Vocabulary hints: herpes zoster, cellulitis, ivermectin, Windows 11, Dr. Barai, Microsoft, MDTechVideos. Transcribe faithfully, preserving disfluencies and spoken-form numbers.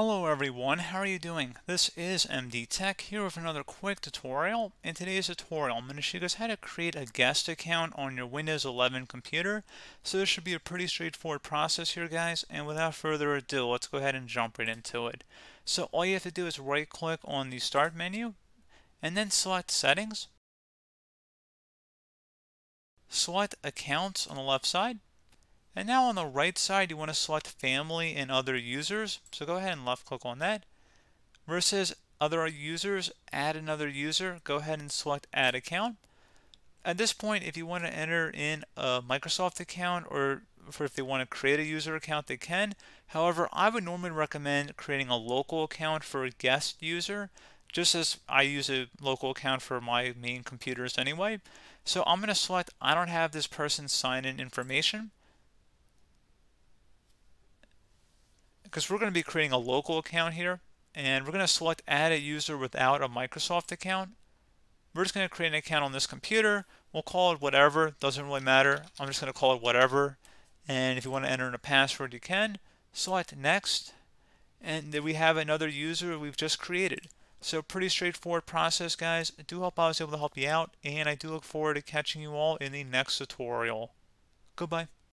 Hello everyone, how are you doing? This is M D Tech here with another quick tutorial. In today's tutorial, I'm going to show you guys how to create a guest account on your Windows eleven computer. So this should be a pretty straightforward process here, guys, and without further ado, let's go ahead and jump right into it. So all you have to do is right click on the Start menu and then select Settings. Select Accounts on the left side. And now on the right side, you want to select Family and Other Users. So go ahead and left click on that. Versus Other Users, Add Another User. Go ahead and select Add Account. At this point, if you want to enter in a Microsoft account or for if they want to create a user account, they can. However, I would normally recommend creating a local account for a guest user, just as I use a local account for my main computers anyway. So I'm going to select I don't have this person's sign-in information, because we're going to be creating a local account here, and we're going to select add a user without a Microsoft account. We're just going to create an account on this computer. We'll call it whatever, doesn't really matter. I'm just going to call it whatever, and if you want to enter in a password, you can. Select next, and then we have another user we've just created. So pretty straightforward process, guys. I do hope I was able to help you out, and I do look forward to catching you all in the next tutorial. Goodbye.